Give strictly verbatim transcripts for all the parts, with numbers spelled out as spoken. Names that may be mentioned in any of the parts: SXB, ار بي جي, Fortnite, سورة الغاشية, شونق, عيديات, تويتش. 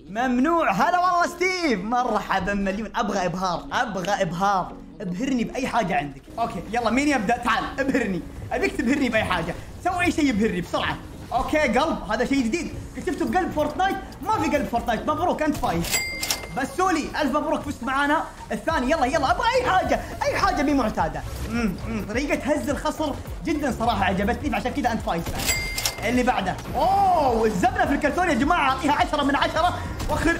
ممنوع. هلا والله ستيف، مرحبا مليون. ابغى ابهار، ابغى ابهار، ابهرني باي حاجه عندك. اوكي يلا مين يبدا؟ تعال ابهرني، ابيك تبهرني باي حاجه، سوي اي شيء يبهرني بسرعه. اوكي قلب، هذا شيء جديد كتبته بقلب فورتنايت. ما في قلب فورتنايت. مبروك انت فايز بسولي، الف مبروك فزت معانا. الثاني يلا يلا ابغى اي حاجه، اي حاجه مي معتاده. امم طريقه هز الخصر جدا صراحه عجبتني، فعشان كذا انت فايز. اللي بعده، اوه الزبده في الكرتون يا جماعه، اعطيها عشرة من عشرة واخر.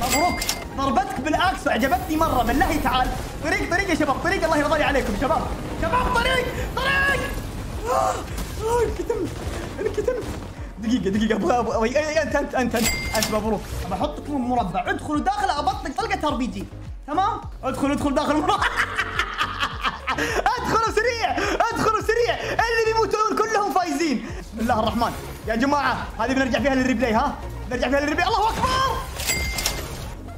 مبروك، ضربتك بالاكس عجبتني مره بالله. تعال طريق طريق يا شباب، طريق الله يرضى عليكم شباب، شباب طريق طريق. اه اه انكتمت انكتمت. دقيقه دقيقه ابغى ابغى انت انت انت انت مبروك. بحطك من مربع، ادخلوا داخل ابطل طلقه ار بي جي، تمام؟ ادخلوا ادخلوا داخل مربع. ادخلوا سريع، ادخلوا سريع، اللي بيموتون كلهم فايزين. بسم الله الرحمن يا جماعه، هذه بنرجع فيها للريبلاي. ها نرجع فيها للريبلاي. الله اكبر.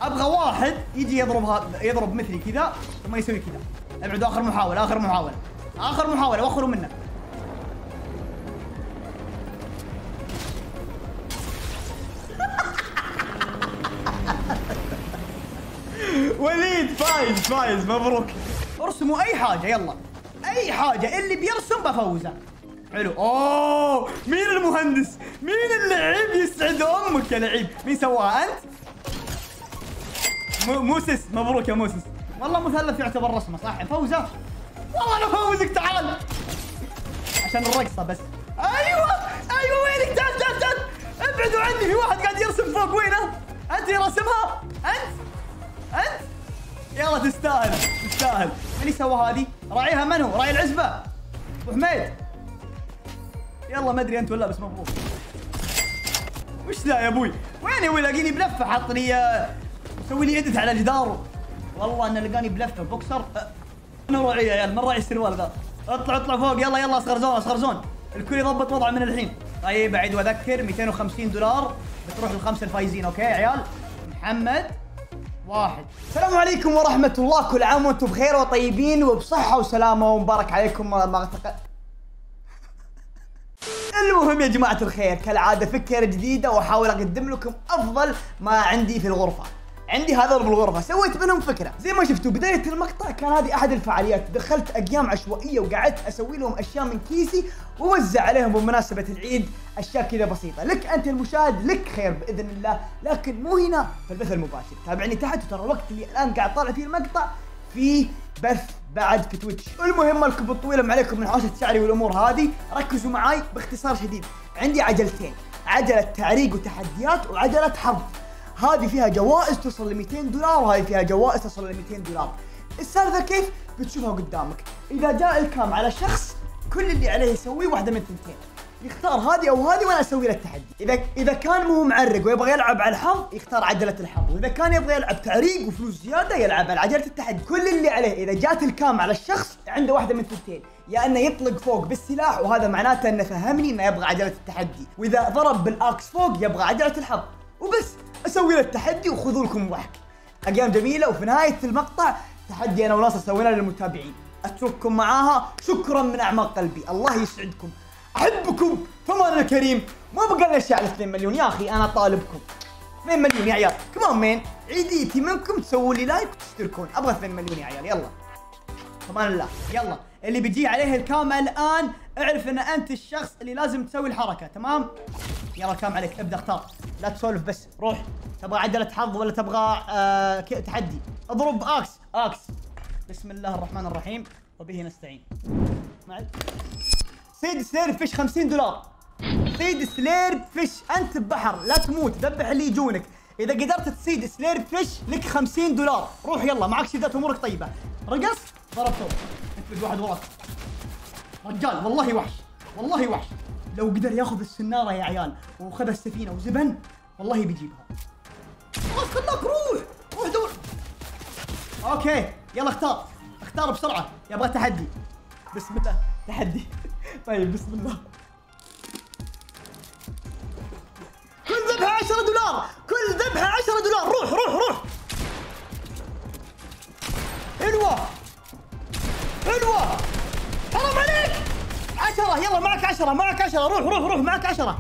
ابغى واحد يجي يضرب يضرب مثلي كذا ثم يسوي كذا. ابعدوا، اخر محاوله اخر محاوله اخر محاوله، وخروا منه. وليد فايز فايز مبروك. ارسموا اي حاجه، يلا اي حاجه، اللي بيرسم بفوزه. حلو. اوه مين المهندس؟ مين اللعيب؟ يسعد امك يا لعيب. مين سواها؟ انت موسس. مبروك يا موسس، والله مثلث يعتبر رسمه صح. فوزه والله انا فوزك. تعال عشان الرقصه بس. ايوه ايوه وينك؟ تعال تعال تعال ابعدوا عني، في واحد قاعد يرسم فوق. وينه؟ انت راسمها انت انت يلا تستاهل تستاهل. من اللي سوى هذه؟ راعيها من هو؟ راعي العزبه ابو حميد. يلا ما ادري انت ولا، بس مبروك. وش ذا يا ابوي؟ وين يا ابوي؟ لاقيني بلفه، حاط لي مسوي لي ادت على جداره. والله انا لقاني بلفه بوكسر. انا راعي يا عيال، من راعي السروال ذا. اطلع اطلع فوق، يلا يلا اصغر زون اصغر زون، الكل يضبط وضعه من الحين. طيب اعيد واذكر، مئتين وخمسين دولار بتروح للخمسه الفايزين. اوكي يا عيال، محمد واحد. السلام عليكم ورحمه الله، كل عام وانتم بخير وطيبين وبصحه وسلامه، ومبارك عليكم ما اعتقد. المهم يا جماعه الخير، كالعاده فكره جديده واحاول اقدم لكم افضل ما عندي في الغرفه. عندي هذول بالغرفه سويت منهم فكره، زي ما شفتوا بدايه المقطع كان هذه احد الفعاليات. دخلت اقيام عشوائيه وقعدت اسوي لهم اشياء من كيسي ووزع عليهم بمناسبه العيد، اشياء كذا بسيطه. لك انت المشاهد لك خير باذن الله، لكن مو هنا في البث المباشر. تابعني تحت، وترى الوقت اللي الان قاعد طالع فيه المقطع في بث بعد في تويتش. المهم لكم بالطويله ما عليكم من حوسه شعري والامور هذه، ركزوا معي باختصار شديد. عندي عجلتين، عجله تعريق وتحديات وعجله حرب. هذه فيها جوائز توصل ل مئتين دولار، وهذه فيها جوائز توصل ل مئتين دولار. السالفه كيف؟ بتشوفها قدامك. اذا جاء الكام على شخص كل اللي عليه يسويه واحده من ثنتين، يختار هذه او هذه وانا اسوي له التحدي. اذا اذا كان مو معرق ويبغى يلعب على الحظ يختار عجله الحظ، واذا كان يبغى يلعب تعريق وفلوس زياده يلعب على عجله التحدي. كل اللي عليه اذا جات الكام على الشخص عنده واحده من ثنتين، يا انه يطلق فوق بالسلاح وهذا معناته انه فهمني انه يبغى عجله التحدي، واذا ضرب بالاكس فوق يبغى عجله الحظ، وبس اسوي له التحدي وخذوا لكم ضحك. ايام جميله، وفي نهايه المقطع تحدي انا وناصر سويناه للمتابعين، اترككم معاها. شكرا من اعماق قلبي، الله يسعدكم، احبكم فمان الكريم. ما بقى لنا شيء على اثنين مليون يا اخي، انا طالبكم اثنين مليون يا عيال. كمان مين عيديتي منكم تسووا لي لايك وتشتركون، ابغى اثنين مليون يا عيال. يلا فمان الله، يلا اللي بيجي عليه الكام الان اعرف ان انت الشخص اللي لازم تسوي الحركه، تمام؟ يلا كام عليك، ابدا اختار، لا تسولف بس روح. تبغى عجله حظ ولا تبغى آه تحدي؟ اضرب اكس اكس. بسم الله الرحمن الرحيم وبه نستعين. معي سيد سلير فيش خمسين دولار. سيد سلير فيش، انت ببحر لا تموت، ذبح اللي يجونك. اذا قدرت تصيد سلير فيش لك خمسين دولار. روح يلا معك شيزات امورك طيبه. رقص ضرب فوق، انت واحد وراك رجال. والله وحش والله وحش، لو قدر ياخذ السناره يا عيال وخذ السفينه وزبن والله بيجيبها. خلاص خلاك روح روح دور. اوكي يلا اختار اختار بسرعه، يبغى تحدي. بسم الله تحدي. طيب بسم الله، كل ذبحه عشرة دولار، كل ذبحه عشرة دولار. روح روح روح. حلوه حلوه، حرام عليك. عشرة يلا معك عشرة معك عشرة، روح روح روح معك عشرة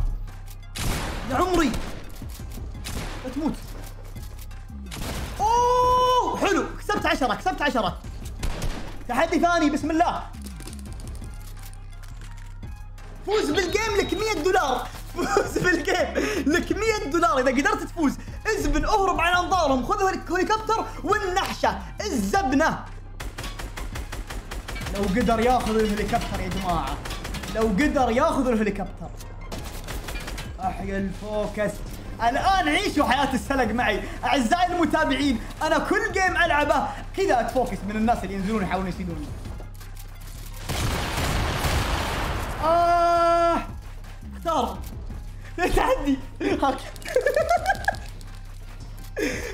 يا عمري، لا تموت. كسبت عشرة كسبت عشرة. تحدي ثاني بسم الله. فوز بالجيم لك مية دولار. فوز بالجيم لك مية دولار. اذا قدرت تفوز ازبن اهرب عن انظارهم، خذ الهليكوبتر والنحشه الزبنه. لو قدر ياخذ الهليكوبتر يا جماعه، لو قدر ياخذ الهليكوبتر. احيا الفوكس. الان عيشوا حياه السلق معي اعزائي المتابعين، انا كل جيم العبه كذا اتفوكس من الناس اللي ينزلون يحاولون يصيدوني. آه اختار تحدي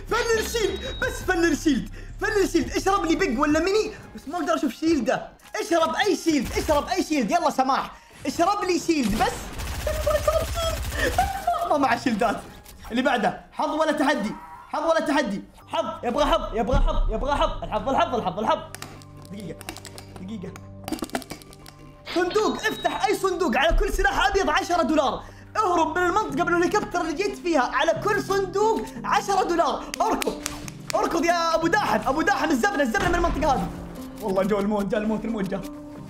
فن الشيلد، بس فن الشيلد فن الشيلد. اشرب لي بيج ولا ميني، بس ما اقدر اشوف شيلده. اشرب اي شيلد، اشرب اي شيلد، يلا سماح اشرب لي شيلد بس. ما مع الشيلدات اللي بعده. حظ ولا تحدي؟ حظ ولا تحدي؟ حظ، يبغى حظ يبغى حظ يبغى حظ. الحظ الحظ الحظ الحظ. دقيقة دقيقة. صندوق، افتح اي صندوق، على كل سلاح ابيض عشرة دولار. اهرب من المنطقة بالهليكوبتر اللي جيت فيها، على كل صندوق عشرة دولار. اركض اركض يا ابو داحم، ابو داحم الزبنة الزبنة من المنطقة هذه. والله جو الموت، جاء الموت الموت جاء.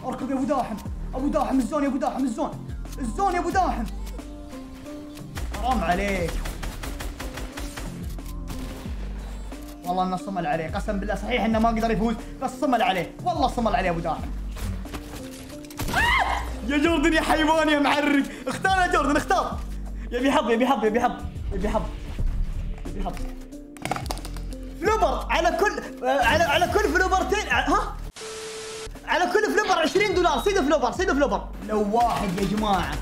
اركض يا ابو داحم، ابو داحم الزون، يا ابو داحم الزون، الزون يا ابو داحم. حرام عليك والله انه صمل عليه، قسم بالله. صحيح انه ما قدر يفوز بس صمل عليه، والله صمل عليه ابو داحم. يا جوردن يا حيوان يا معرق، اختار يا جوردن اختار. يبي حظ يبي حظ يبي حظ يبي حظ يبي حظ. فلوبر على كل على على كل فلوبرتين ها على كل فلوبر عشرين دولار. صيد فلوبر صيد فلوبر. لو واحد يا جماعه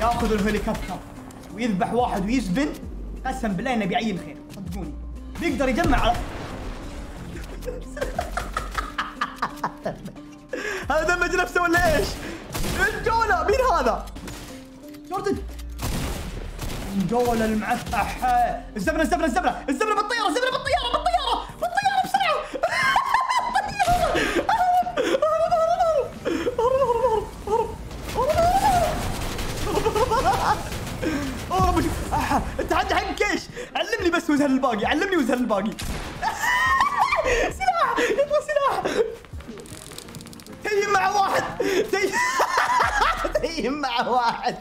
ياخذ الهليكوبتر ويذبح واحد ويسبن، قسم بالله انه بيعين خير، صدقوني بيقدر يجمع على هذا دمج نفسه ولا ايش؟ الجولة مين هذا؟ جوردن الجولة المعفح. الزبنة الزبنة الزبنة الزبنة بالطيارة الزبنة بالطيارة بالطيارة بالطيارة بسرعة بالطيارة. اهرب اهرب. التحدي حق كيش، علمني بس وزن الباقي، علمني وزن الباقي. سلاح يبغى سلاح. تيم مع واحد تيم تيم مع واحد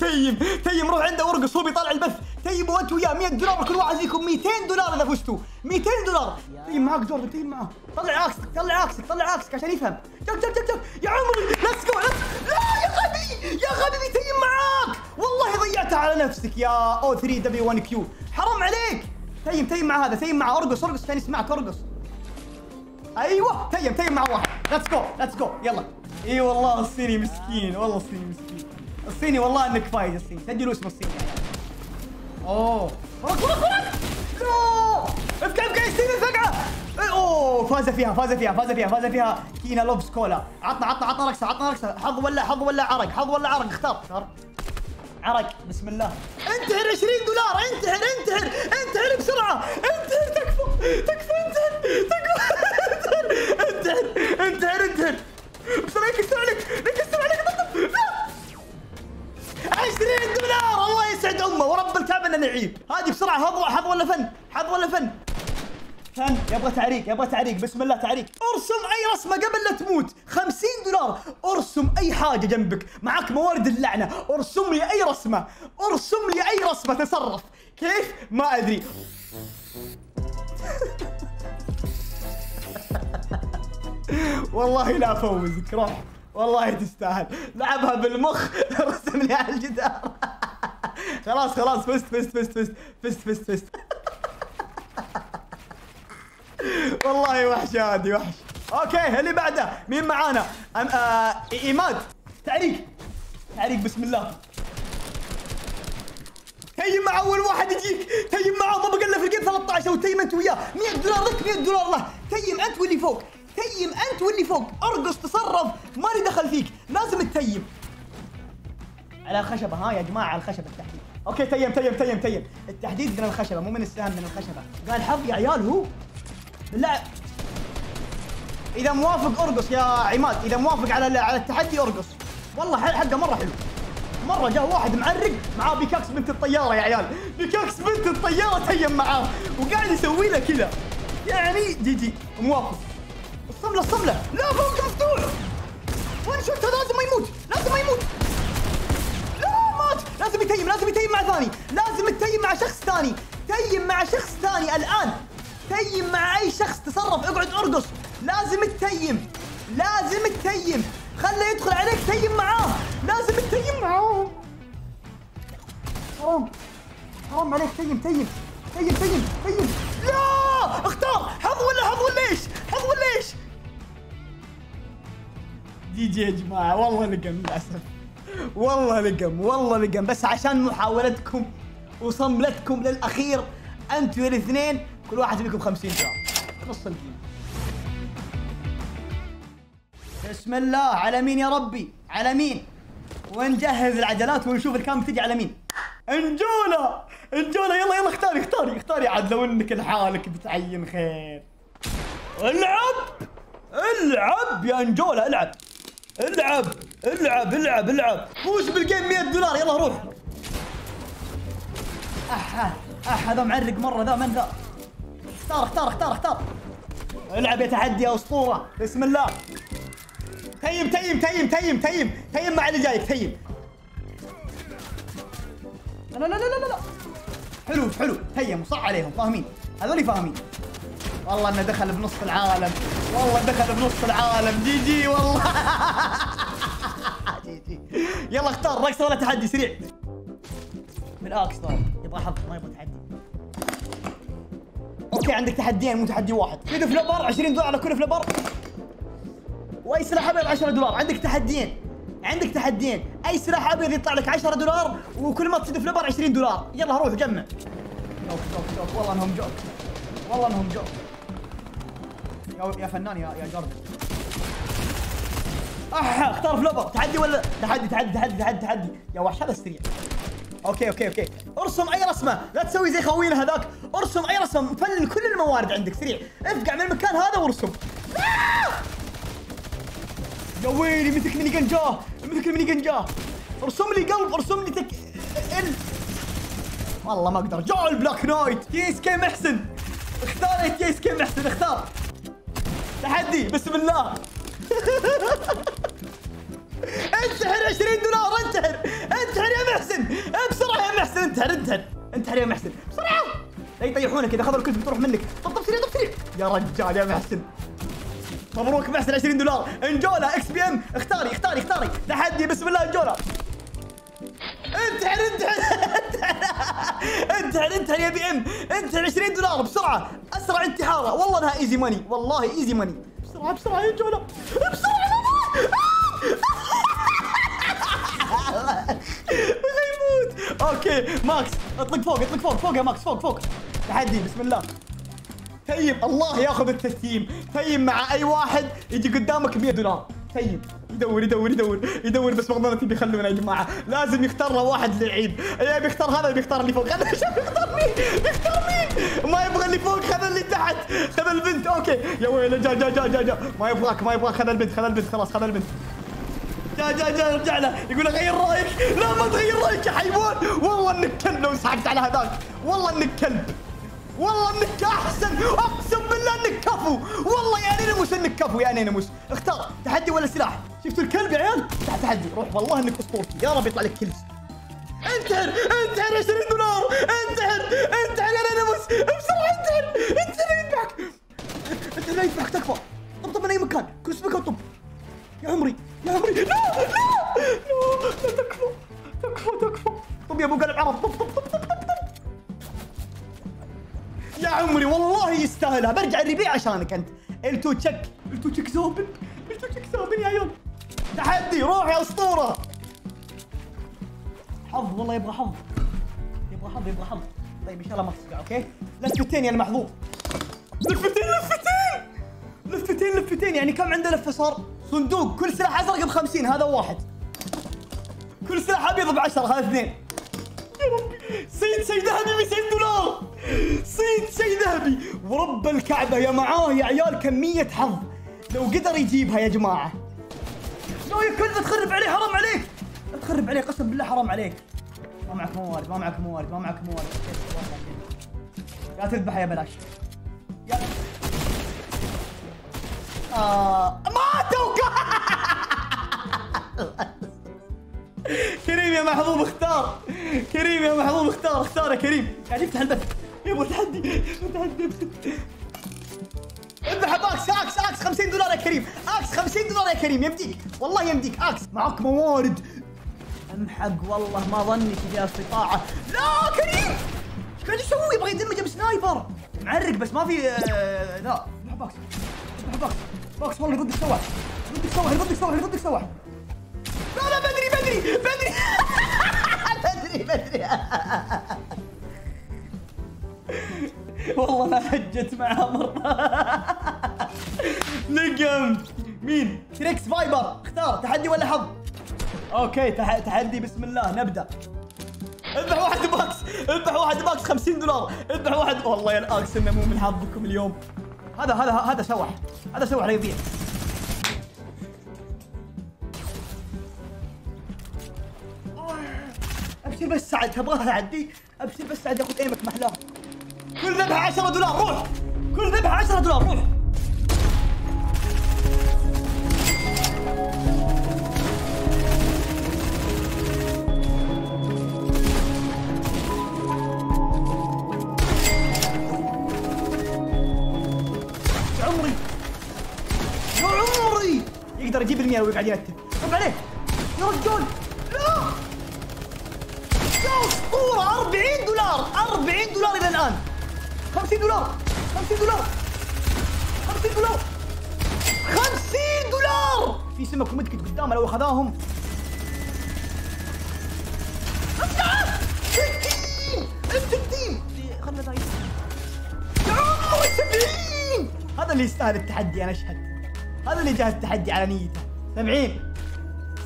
تيم تيم روح عنده وارقص، هو بيطلع البث. تيم وانت وياه مية دولار، كل واحد فيكم ميتين دولار اذا فزتوا. ميتين دولار. تيم معاك جوردن، تيم معاه. طلع عكسك طلع عكسك طلع عكسك عشان يفهم. جب جب جب جب يا عمري، ليتس جو. لا يا غبي يا غبي، تيم معاك والله ضيعتها على نفسك يا او ثري دبليو واحد كيو، حرام عليك. تيم تيم مع هذا، تيم مع ارقص ارقص ثاني اسمعك ارقص. ايوه تيم تيم مع واحد. ليتس جو ليتس جو يلا. اي والله الصيني مسكين، والله الصيني مسكين. الصيني والله انك فايز الصيني، سجلوا اسم الصيني. اوه ورق ورق ورق. لا افقع افقع الصيني الفقعه. اوه فاز فيها فاز فيها فاز فيها فاز فيها كينا لوبس كولا. عطنا عطنا عطنا رقصه عطنا رقصه. حظ ولا حظ ولا عرق؟ حظ ولا عرق؟ اختار اختار عرق بسم الله. انتحر عشرين دولار، انتحر انتحر انتحر بسرعه، انتحر تكفى تكفى انتحر تكفى انتحر انتحر انتحر بسرعه. كسر عليك كسر عليك عشرين دولار. الله يسعد امه ورب الكعبه انه نعيب. هذه بسرعه حظ حظ ولا فن؟ حظ ولا فن؟ فن. يبغى تعريق يبغى تعريق بسم الله تعريق. ارسم اي رسمه قبل لا تموت. خمسين دولار. ارسم اي حاجه جنبك، معك موارد اللعنه، ارسم لي اي رسمه، ارسم لي اي رسمه. تصرف كيف؟ ما ادري. والله لا افوزك، روح والله تستاهل. لعبها بالمخ، رسم لي على الجدار. خلاص خلاص فزت فزت فزت فزت فزت فزت فزت. والله وحش هادي وحش. اوكي اللي بعده مين معانا؟ أم آه ايماد. تعريق تعريق بسم الله. تيم مع اول واحد يجيك، تيم معاه ضبق له في الجيب ثلاثة عشر، وتيم انت وياه مية دولار لك مية دولار له. تيم انت واللي فوق، تيم انت واللي فوق. ارقص تصرف، مالي دخل فيك، لازم تتيم على خشبه. ها يا جماعه على الخشبه التحديد. اوكي تيم تيم تيم تيم. التحديد من الخشبه مو من السهم، من الخشبه. قال حظ يا عيال هو بالله. اذا موافق ارقص يا عماد، اذا موافق على على التحدي ارقص. والله حقه مره حلو. مره جاء واحد معرق معاه بيكاكس بنت الطياره يا عيال، بيكاكس بنت الطياره تيم معاه وقاعد يسوي له كذا. يعني جي جي موافق. الصمله الصمله لا فوق مفتوح. وين شفت هذا؟ لازم ما يموت لازم ما يموت. لا مات. لازم يتيم لازم يتيم مع ثاني. لازم يتيم مع شخص ثاني. تيم مع شخص ثاني الان. تيم مع اي شخص. تصرف اقعد ارقص. لازم تتيم لازم تتيم. خله يدخل عليك تيم معاه. لازم تتيم معاه. حرام حرام عليك. تيم تيم تيم تيم تيم. لا اختار حظ ولا حظ ولا ايش؟ حظ ولا ايش؟ جي جي يا جماعه والله لقم للاسف. والله لقم والله لقم. بس عشان محاولتكم وصملتكم للاخير انتوا الاثنين كل واحد منكم خمسين جرام نص القيمه. بسم الله. على مين يا ربي؟ على مين؟ ونجهز العجلات ونشوف الكام بتجي على مين. انجولا انجولا يلا يلا اختاري اختاري اختاري. عاد لو انك لحالك بتعين خير. العب العب يا انجولا العب العب العب العب العب. فوز بالجيم مئة دولار. يلا روح. اح اح هذا معرق مره. ذا من ذا؟ اختار اختار اختار اختار. العب يا تحدي يا اسطوره. بسم الله. تيم تيم تيم تيم تيم تيم مع اللي جايك. تيم. لا لا لا لا لا. حلو حلو. تيم وصع عليهم. فاهمين هذول فاهمين. والله انه دخل بنص العالم. والله دخل بنص العالم. جي جي والله. جي جي. يلا اختار رقصه ولا تحدي سريع. من اكس طار. يبغى حظ ما يبغى تحدي. اوكي عندك تحديين مو تحدي واحد. في فلبر عشرين دولار على كل فلبر. واي سلاح ابيض عشرة دولار. عندك تحديين عندك تحديين. اي سلاح ابيض يطلع لك عشرة دولار وكل ما تصيد فلبر عشرين دولار. يلا روح جمع. جوك جوك جوك. والله انهم جوك والله انهم جوك. يا يا فنان يا يا جارد. اح اختار فلبر. تحدي ولا تحدي؟ تحدي تحدي تحدي تحدي. يا وحش هذا السريع. اوكي اوكي اوكي. ارسم اي رسمه. لا تسوي زي خوينا هذاك. ارسم اي رسمه. فلل كل الموارد عندك سريع. افقع من المكان هذا وارسم. يا ويلي مسك مني قنجاه مسك مني قنجاه. ارسم لي قلب ارسم لي تك ال... والله ما اقدر. جو البلاك نايت. تي اس كي محسن. اختار تي اس كي محسن. اختار تحدي. بسم الله. انتحر عشرين دولار. انتحر انتحر يا محسن. بسرعه يا محسن. انتحر انتحر انتحر يا محسن بسرعه. لا يطيحونك اذا خذوا الكتب بتروح منك. طب طب سريع طب سريع يا رجال. يا محسن مبروك محسن عشرين دولار. انجولا اكس بي ام. اختاري اختاري اختاري تحدي. بسم الله انجولا. انتحر انتحر انتحر انتحر يا بي ام. انتحر عشرين دولار بسرعه. اسرع انتحاره. والله انها ايزي ماني. والله ايزي ماني. بسرعه بسرعه يا انجولا بسرعه. يموت. اوكي ماكس اطلق فوق اطلق فوق فوق يا ماكس فوق فوق. تحدي بسم الله. تيم. الله ياخذ التسييم. تيم مع اي واحد يجي قدامك مئة دولار. تيم. يدور يدور يدور يدور بس مغناطيسي بيخلونا يا جماعه. لازم يختار له واحد لعيب. يا بيختار هذا بيختار اللي فوق. انا شوف يختار مين بيختار مين. ما يبغى اللي فوق خذ اللي تحت خذ البنت. اوكي يا ويلي جا جا جا جا جا. ما يبغاك ما يبغاك. خذ البنت خذ البنت خلاص خذ البنت. جا جا جا ارجع له يقول له غير رايك. لا ما تغير رايك يا حيوان. والله انك كلب لو سحبت على هذاك. والله انك كلب. والله انك احسن. اقسم بالله انك كفو. والله يا نينموس انك كفو يا نينموس. اختار تحدي ولا سلاح. شفتوا الكلب يا عيال؟ تحدي. روح والله انك اسطورتي. يا رب يطلع لك كلز. انتحر انتحر عشرين دولار. انتحر انتحر يا نينموس بسرعه. انتحر انتحر لا يذبحك انت لا يذبحك. تكفى. طب طب من اي مكان كل سبك طب. يا عمري يا عمري لا لا لا تكفى تكفى تكفى. طب يا ابو قلب عرب. طب طب طب طب يا عمري والله يستاهلها. برجع الربيع عشانك انت. التو تشك التو تشك زوبن التو تشك زوبن يا عيال. تحدي. روح يا اسطوره. حظ والله يبغى حظ يبغى حظ يبغى حظ. طيب ان شاء الله ما تصقع. اوكي لفتين يا المحظوظ. لفتين لفتين لفتين لفتين. يعني كم عنده لفه؟ صار صندوق. كل سلاح ازرق ب خمسين هذا واحد. كل سلاح ابيض ب عشرة هذا اثنين. يا ربي سيد سيد ذهبي ب مئتين دولار. صيد شيء ذهبي ورب الكعبه يا معاه يا عيال. كميه حظ لو قدر يجيبها يا جماعه. لو كنت تخرب عليه. حرام عليك تخرب عليه قسم بالله حرام عليك. ما معك موارد ما معك موارد ما معك موارد. لا تذبح يا بلاش. يا آه ماتوا. كريم يا محظوظ اختار، كريم يا محظوظ اختار، اختار يا كريم. يعني افتح الباب يبغى تحدي، تحدي اذبح. اكس اكس اكس خمسين دولار يا كريم، اكس خمسين دولار يا كريم، يمديك والله يمديك. اكس معك موارد امحق. والله ما ظنك يا استطاعه. لا كريم ايش قاعد يسوي؟ يبغى يدمج بسنايبر معرق بس ما في. آه لا اذبح باكس، اذبح باكس باكس والله ضدك سوى، ضدك سوى، ضدك سوى، ضدك سوى. لا لا بدري بدري بدري بدري بدري والله ما حجت معها مره. نقم مين؟ تريكس فايبر. اختار تحدي ولا حظ؟ اوكي تحدي، بسم الله نبدا. اذبح واحد باكس، اذبح واحد باكس خمسين دولار، اذبح واحد. والله يا الاكس انه مو من حظكم اليوم. هذا هذا هذا سوح، هذا سوح لا يضيع. ابشر بس سعد، تبغاها عدي؟ ابشر بس سعد، ياخذ ايمك محلاه. كل ذبحه عشرة دولار، روح كل ذبحه عشرة دولار، روح. عمري عمري يقدر يجيب المياه ويقعد يرتب. طب عليه يا رجال. لا يا اسطوره. أربعين دولار، أربعين دولار الى الان. خمسين دولار، خمسين دولار، خمسين دولار، خمسين دولار. في سمك ومدكت قدامه لو اخذاهم. ستين، ستين، خلنا دايس. يا عمري سبعين. هذا اللي يستاهل التحدي، انا اشهد هذا اللي جاهز التحدي على نيته. سبعين،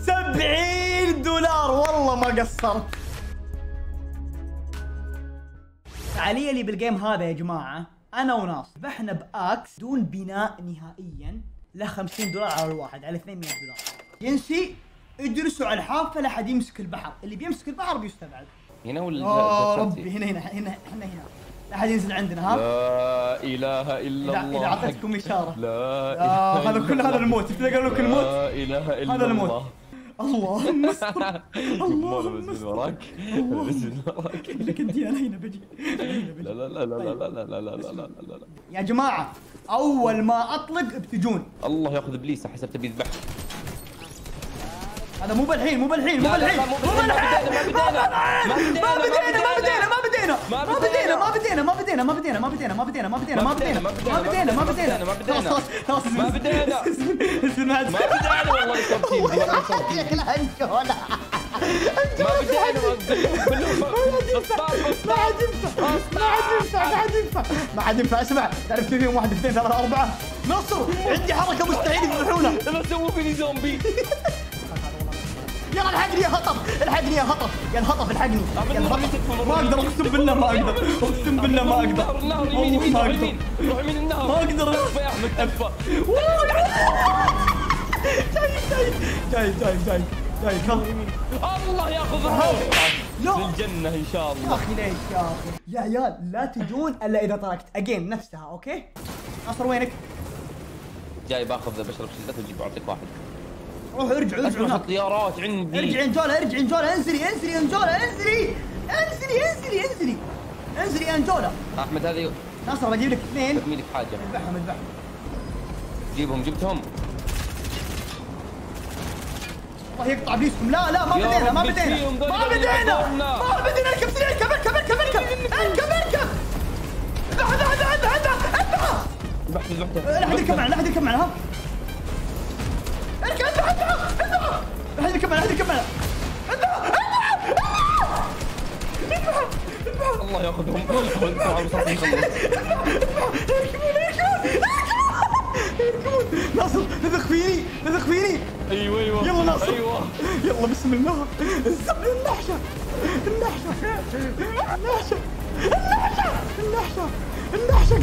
سبعين دولار، والله ما قصرت. الفعالية اللي بالجيم هذا يا جماعة، أنا وناصر ذبحنا بأكس دون بناء نهائيا له خمسين دولار على الواحد، على اثنين مئة دولار. ينسي اجلسوا على الحافة، لا حد يمسك البحر، اللي بيمسك البحر بيستبعد. هنا ولا يا ربي؟ هنا هنا هنا احنا هنا، لا حد ينزل عندنا. ها؟ لا إله إلا الله. إذا أعطيتكم إشارة لا إله إلا الله. هذا كل هذا الموت، إذا قالوا لك الموت لا إله إلا الله، هذا الموت. اللهم استر، اللهم استر، وراك وراك لك انت. انا هنا بجي. لا لا لا لا لا لا لا لا لا لا لا يا جماعه، اول ما اطلق بتجون. الله ياخذ ابليس، حسبته بيذبح. هذا مو بالحين، مو بالحين، مو بالحين، مو بالحين، ما بدينا ما بدينا ما بدينا ما بدينا ما بدينا ما بدينا ما بدينا ما بدينا ما بدينا ما بدينا ما بدينا ما بدينا ما بدينا ما بدينا ما بدينا ما بدينا والله يسامحني والله ما بدينا. ما عاد ينفع، اسمع، تعرف فيهم واحد اثنين ثلاثة أربعة. نصر عندي حركة مستحيل يذبحونه. أنا سووا فيني زومبي. يلا الحقني يا هطف، الحقني يا هطف، يا هطف الحقني. ما اقدر، اقسم بالله ما اقدر، اقسم بالله ما اقدر. والله ما اقدر، ما اقدر يا احمد. تكفى جايب جايب جايب جايب جايب. الله ياخذها للجنة ان شاء الله. يا اخي ليش يا اخي يا عيال لا تجون الا اذا تركت اجين نفسها. اوكي ناصر وينك؟ جاي باخذ بشرب شلتات واجي بعطيك واحد. روح ارجع ارجع هناك طيارات عندي. ارجع انجولا، ارجع انجولا، انزلي انزلي انجولا، انزلي انزلي انزلي انزلي انزلي انجولا. احمد هذه ناصر بجيب لك اثنين. ارمي لك حاجه. اذبحهم اذبحهم. جيبهم، جبتهم. الله يقطع ابليسكم. لا لا ما بدينا ما بدينا ما بدينا ما بدينا. اركب سريع، اركب اركب اركب اركب اركب اركب. اذبح اذبح اذبح اذبح اذبح. ذبحته ذبحته. لا حد يركب معنا، لا حد يركب معنا. ها اركب اذبح اذبح اذبح. لا حد يركب معنا، لا حد يركب معنا. اذبح اذبح اذبح اذبح. الله ياخذهم. ناصر نثق فيني، نثق فيني. ايوه ايوه يلا ناصر، ايوه يلا بسم الله. الزبده النحشه النحشه النحشه النحشه النحشه النحشه.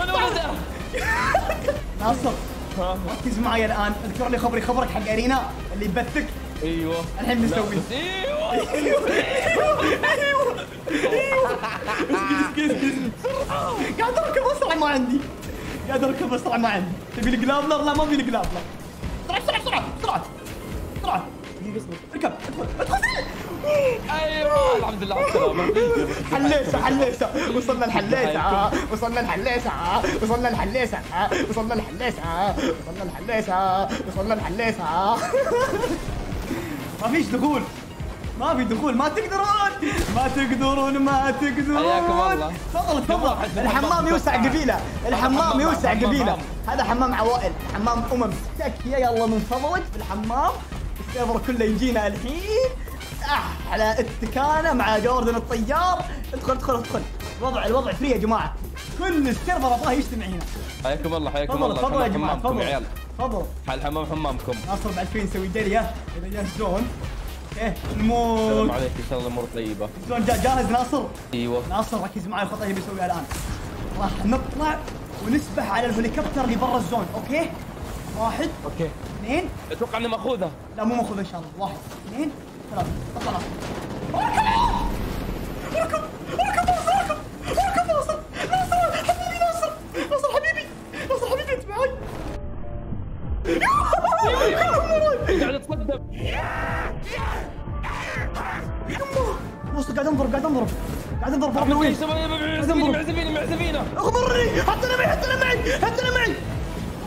الله يفتح. ناصر ركز معي الان، اذكر لي خبري، خبرك حق ارينا اللي بثك. ايوه الحين بنسوي. ايوه ايوه ايوه ايوه. قاعد اركب اسرع طلع ما عندي. قاعد اركب بس طلع ما عندي. تبي الجلابلر؟ لا ما ابي الجلابلر. بسرعه بسرعه بسرعه بسرعه بسرعه. اركب ادخل ادخل. ايوه الحمد لله على السلامة. حليسه حليسه وصلنا الحليسه وصلنا الحليسه وصلنا الحليسه وصلنا الحليسه وصلنا الحليسه وصلنا الحليسه. ما فيش دخول. ما في دخول. ما تقدرون ما تقدرون ما تقدرون. حياكم الله. تفضل تفضل. الحمام يوسع قبيله. الحمام يوسع قبيله. هذا حمام عوائل، حمام امم. تك يلا من فضلك في الحمام. السيرفر كله يجينا الحين. على اتكانه مع جوردن الطيار. ادخل ادخل ادخل. الوضع الوضع فري يا جماعه. كل السيرفر ابغاه يجتمع هنا. حياكم الله حياكم الله. تفضل تفضل يا جماعه تفضل. تفضل. الحمام حمامكم. ناصر بعد فين نسوي جريه اذا جاء الزون. ايه نموت. السلام عليكم ان شاء الله امور طيبه. الزون جاهز ناصر؟ ايوه. ناصر ركز معي الخطه اللي بسويها الان. راح نطلع ونسبح على الهليكوبتر اللي برا الزون، اوكي؟ واحد اوكي اثنين اتوقع اني ماخوذه. لا مو ماخوذه ان شاء الله. واحد اثنين ثلاثة. اطلع ناصر. اركب اركب ناصر اركب اركب ناصر ناصر حبيبي ناصر ناصر حبيبي ناصر حبيبي انت معي. قاعد اتصدم. ناصر قاعد انضرب قاعد انضرب قاعد انضرب ضرب لوين؟ قاعد انضرب معزفيني معزفيني اغمرني. حتى انا معي حتى انا معي حتى انا معي.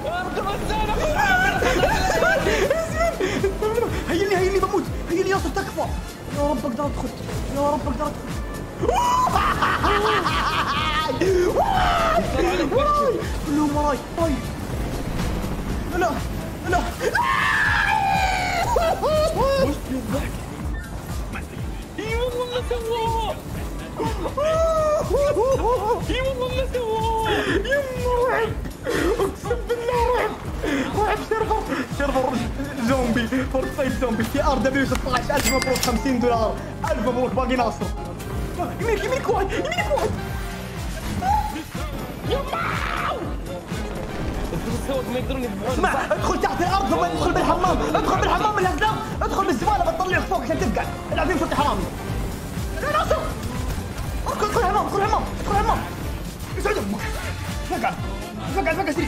اركب الزين اخوي. هيني هيني بموت هيني ياسر تكفى. يا رب اقدر ادخل يا رب اقدر ادخل. وراي كلهم وراي. لا لا وش بالضحك؟ اي والله ما سواه. اي والله ما سواه. يمه رعب اقسم بالله رعب رعب. سيرفر سيرفر زومبي فورتنايت زومبي تي ار دبليو ستة عشر. الف مبروك خمسين دولار. الف مبروك باقي ناصر. يمينك يمينك واحد يمينك واحد. اسمع ادخل تحت الارض ثم ادخل بالحمام ادخل بالحمام الهزام ادخل بالزباله بتطلعك فوق عشان تفقع. العبين فوق حرامي يا ناصر. ادخل ادخل الحمام ادخل الحمام ادخل الحمام. يسعد امك فقع فقع فقع سريع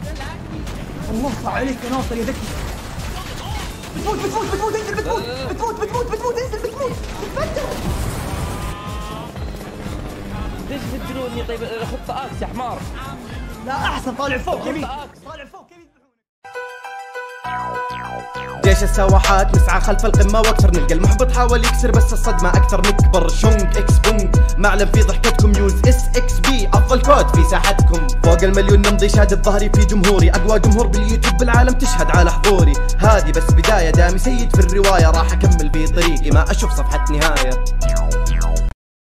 الله صح عليك يا ناصر يا ذكي. بتموت بتموت بتموت انزل بتموت بتموت بتموت بتموت انزل بتموت بتفجر. ليش تهجروني طيب؟ خطه اكس يا حمار. لا احسن طالع فوق يمين طالع فوق يمين. جيش السواحات نسعى خلف القمة واكثر نلقى المحبط حاول يكسر بس الصدمة أكثر نكبر. شونج اكس بونج معلم في ضحكتكم. يوز اس اكس بي أفضل كود في ساحتكم. فوق المليون نمضي شاد بظهري في جمهوري. أقوى جمهور باليوتيوب بالعالم تشهد على حضوري. هادي بس بداية دامي سيد في الرواية. راح أكمل بطريقي ما أشوف صفحة نهاية.